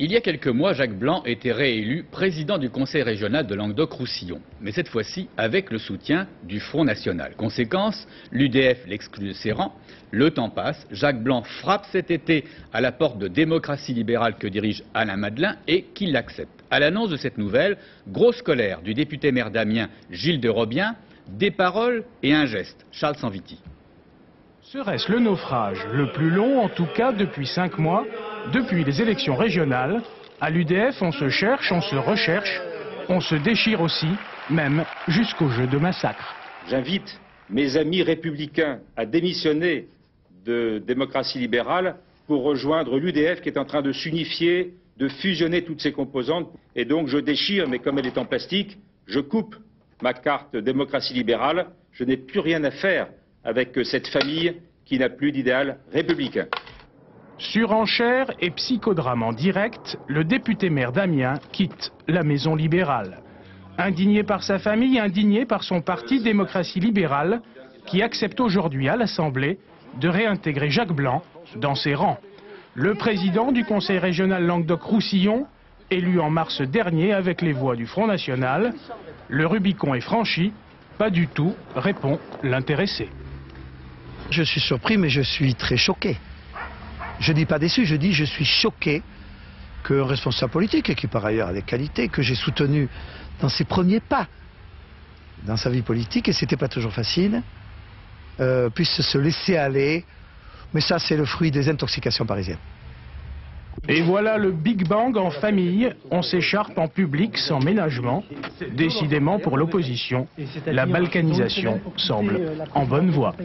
Il y a quelques mois, Jacques Blanc était réélu président du conseil régional de Languedoc-Roussillon, mais cette fois-ci avec le soutien du Front National. Conséquence, l'UDF l'exclut de ses rangs, le temps passe, Jacques Blanc frappe cet été à la porte de Démocratie libérale que dirige Alain Madelin et qui l'accepte. À l'annonce de cette nouvelle, grosse colère du député maire d'Amiens Gilles de Robien, des paroles et un geste. Charles Sanviti. Serait-ce le naufrage le plus long, en tout cas depuis 5 mois, depuis les élections régionales? À l'UDF, on se cherche, on se recherche, on se déchire aussi, même jusqu'au jeu de massacre. J'invite mes amis républicains à démissionner de Démocratie libérale pour rejoindre l'UDF qui est en train de s'unifier, de fusionner toutes ses composantes. Et donc je déchire, mais comme elle est en plastique, je coupe ma carte Démocratie libérale. Je n'ai plus rien à faire avec cette famille qui n'a plus d'idéal républicain. Surenchère et psychodrame en direct, le député-maire d'Amiens quitte la maison libérale. Indigné par sa famille, indigné par son parti Démocratie libérale, qui accepte aujourd'hui à l'Assemblée de réintégrer Jacques Blanc dans ses rangs. Le président du conseil régional Languedoc-Roussillon, élu en mars dernier avec les voix du Front National, le Rubicon est franchi, pas du tout, répond l'intéressé. Je suis surpris, mais je suis très choqué. Je ne dis pas déçu, je dis je suis choqué qu'un responsable politique, et qui par ailleurs a des qualités, que j'ai soutenu dans ses premiers pas dans sa vie politique, et ce n'était pas toujours facile, puisse se laisser aller. Mais ça, c'est le fruit des intoxications parisiennes. Et voilà le Big Bang en famille. On s'écharpe en public sans ménagement. Décidément, pour l'opposition, la balkanisation semble en bonne voie.